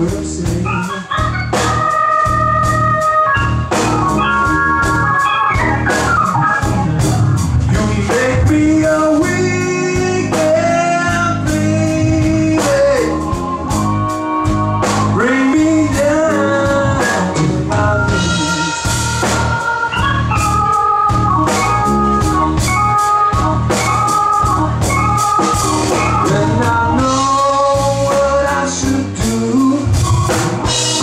mercy. Should do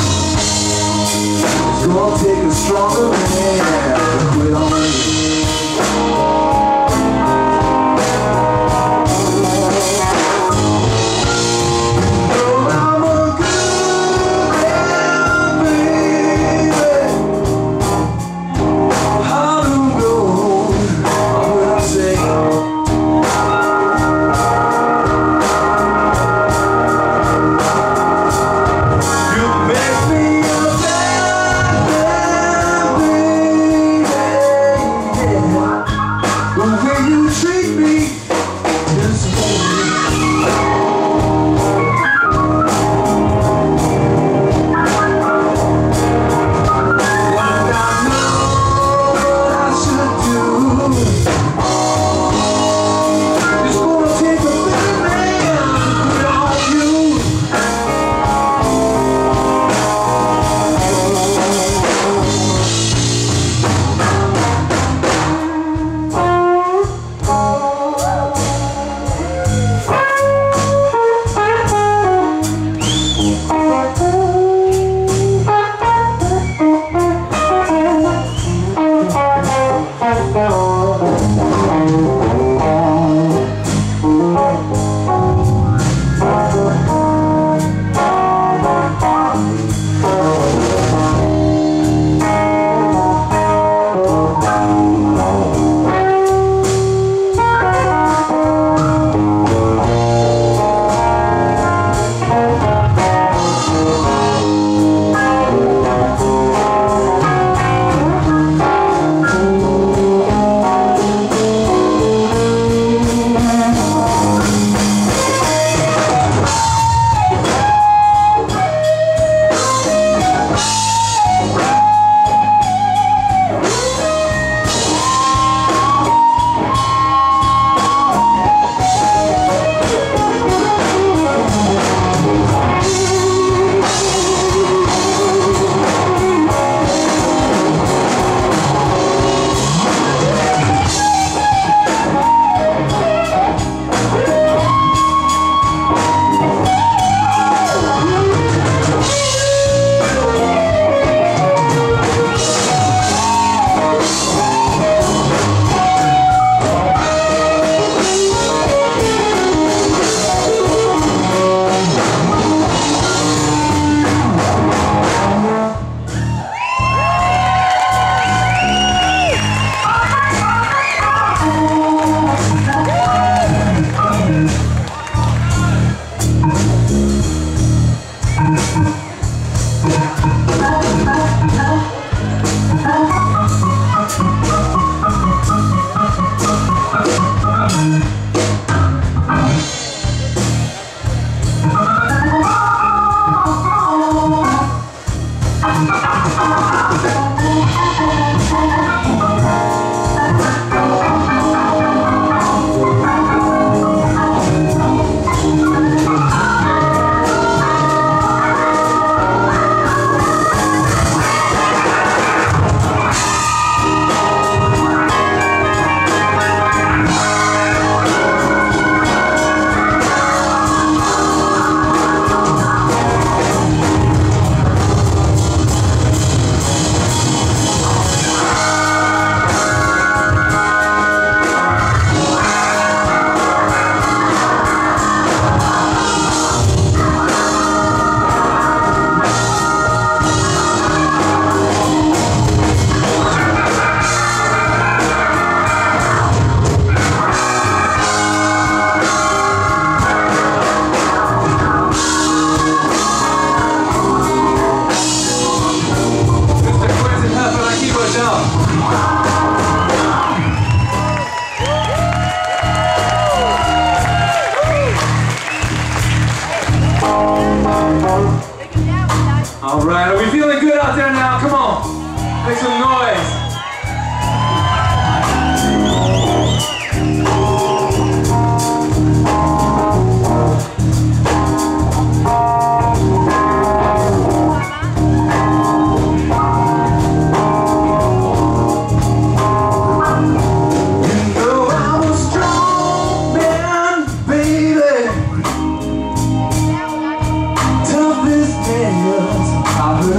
All right, are we feeling good out there now? Come on, make some noise.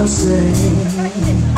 Sing.